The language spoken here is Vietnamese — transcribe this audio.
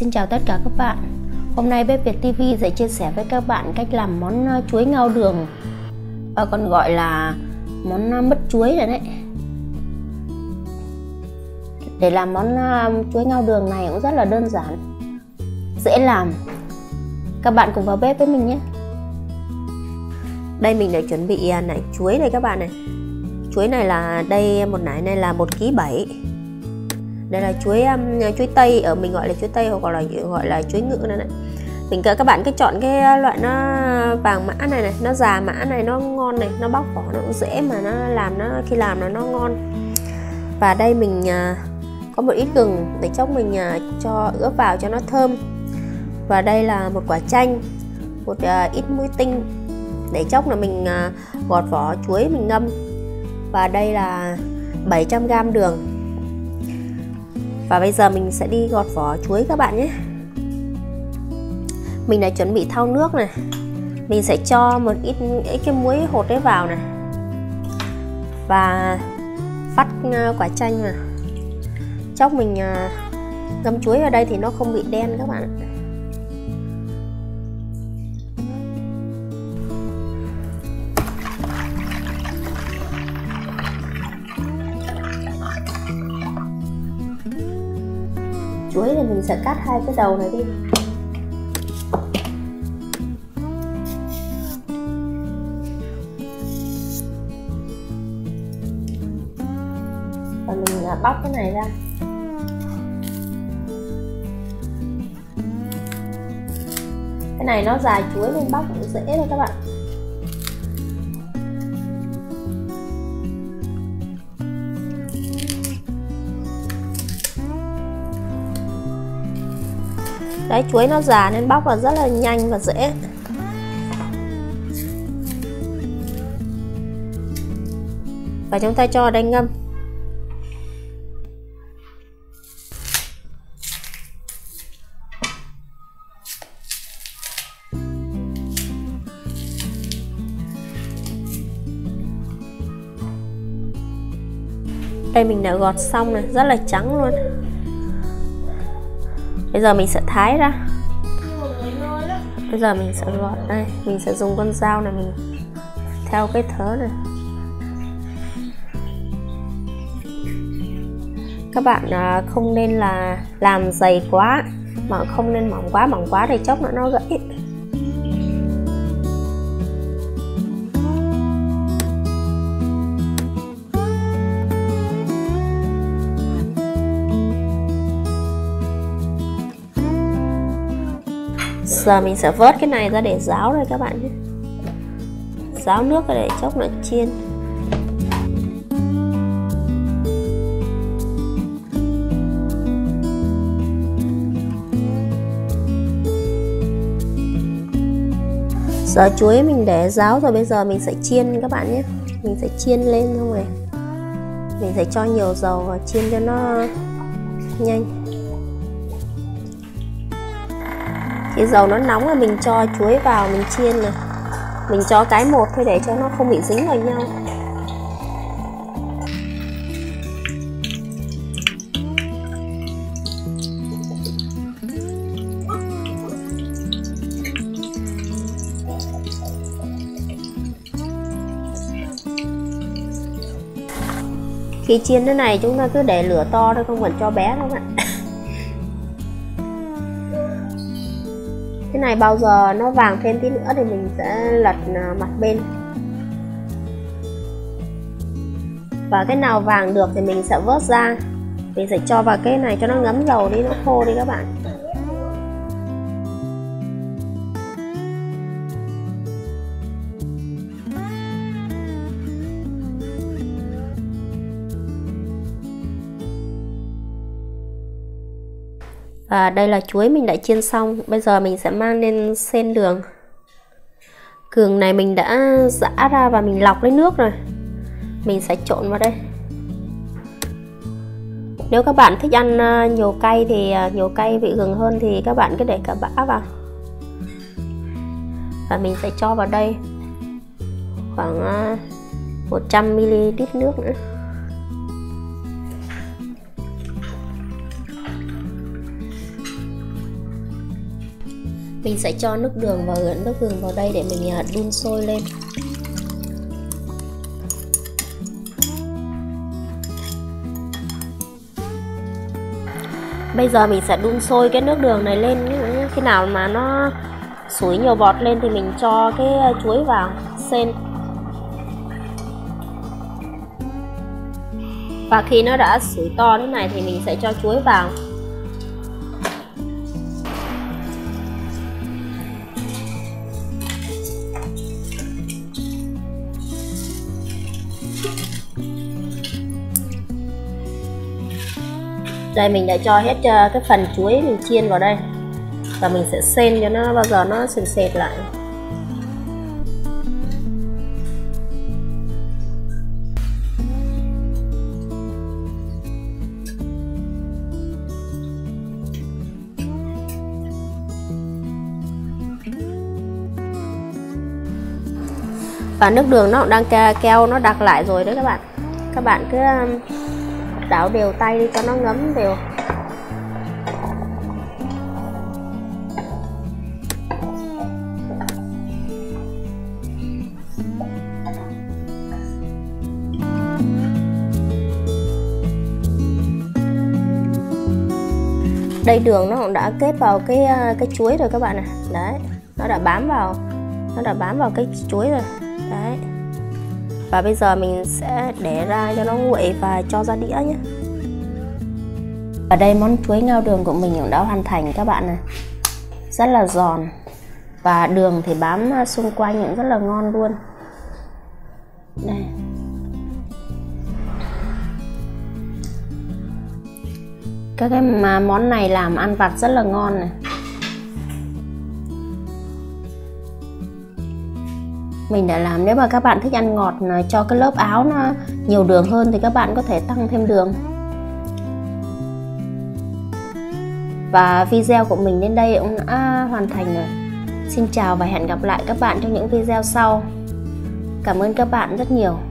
Xin chào tất cả các bạn. Hôm nay Bếp Việt TV sẽ chia sẻ với các bạn cách làm món chuối ngao đường, còn gọi là món mứt chuối rồi đấy. Để làm món chuối ngao đường này cũng rất là đơn giản, dễ làm. Các bạn cùng vào bếp với mình nhé. Đây mình đã chuẩn bị nải chuối này các bạn này. Chuối này là đây, một nải này là 1,7 kg. Đây là chuối tây, ở mình gọi là chuối tây hoặc gọi là chuối ngự này. Mình các bạn cứ chọn cái loại nó vàng mã này này, nó già mã này, nó ngon này, nó bóc vỏ nó cũng dễ mà khi làm nó ngon. Và đây mình có một ít gừng để chốc mình cho ướp vào cho nó thơm. Và đây là một quả chanh, một ít muối tinh để chốc là mình gọt vỏ chuối mình ngâm. Và đây là 700 g đường. Và bây giờ mình sẽ đi gọt vỏ chuối các bạn nhé. Mình đã chuẩn bị thau nước này. Mình sẽ cho một ít cái muối hột đấy vào này. Và vắt quả chanh này. Chốc mình ngâm chuối vào đây thì nó không bị đen các bạn ạ. Chuối thì mình sẽ cắt hai cái đầu này đi. Và mình bóc cái này ra. Cái này nó dài chuối nên bóc cũng dễ thôi các bạn. Đấy, chuối nó già nên bóc là rất là nhanh và dễ. Và chúng ta cho đánh ngâm. Đây mình đã gọt xong này, rất là trắng luôn. Bây giờ mình sẽ thái ra. Bây giờ mình sẽ gọt đây. Mình sẽ dùng con dao này, mình theo cái thớ này. Các bạn không nên là làm dày quá, mà không nên mỏng quá để chốc nó gãy. Giờ mình sẽ vớt cái này ra để ráo đây các bạn nhé. Ráo nước để chốc nó chiên. Giờ chuối mình để ráo rồi, bây giờ mình sẽ chiên các bạn nhé. Mình sẽ chiên lên xong rồi mình sẽ cho nhiều dầu và chiên cho nó nhanh. Cái dầu nó nóng là mình cho chuối vào mình chiên này. Mình cho cái một thôi để cho nó không bị dính vào nhau. Khi chiên thế này chúng ta cứ để lửa to thôi, không cần cho bé đâu ạ. Cái này bao giờ nó vàng thêm tí nữa thì mình sẽ lật mặt bên. Và cái nào vàng được thì mình sẽ vớt ra. Mình sẽ cho vào cái này cho nó ngấm dầu đi, nó khô đi các bạn. Và đây là chuối mình đã chiên xong. Bây giờ mình sẽ mang lên sên đường. Cường này mình đã giã ra và mình lọc lấy nước rồi. Mình sẽ trộn vào đây. Nếu các bạn thích ăn nhiều cay thì nhiều cay vị gừng hơn thì các bạn cứ để cả bã vào. Và mình sẽ cho vào đây khoảng 100 ml nước nữa. Mình sẽ cho nước đường vào đây để mình đun sôi lên. Bây giờ mình sẽ đun sôi cái nước đường này lên. Khi nào mà nó sủi nhiều bọt lên thì mình cho cái chuối vào xên. Và khi nó đã sủi to thế này thì mình sẽ cho chuối vào. Đây, mình đã cho hết cái phần chuối mình chiên vào đây. Và mình sẽ xên cho nó bao giờ nó sền sệt lại. Và nước đường nó đang keo, nó đặc lại rồi đấy các bạn. Các bạn cứ đảo đều tay đi cho nó ngấm đều. Đây, đường nó cũng đã kết vào cái chuối rồi các bạn này. Đấy, nó đã bám vào cái chuối rồi. Đấy. Và bây giờ mình sẽ để ra cho nó nguội và cho ra đĩa nhé. Và đây, món chuối ngao đường của mình cũng đã hoàn thành các bạn này. Rất là giòn. Và đường thì bám xung quanh cũng rất là ngon luôn. Đây. Các cái món này làm ăn vặt rất là ngon này. Mình đã làm, nếu mà các bạn thích ăn ngọt cho cái lớp áo nó nhiều đường hơn thì các bạn có thể tăng thêm đường. Và video của mình đến đây cũng đã hoàn thành rồi. Xin chào và hẹn gặp lại các bạn trong những video sau. Cảm ơn các bạn rất nhiều.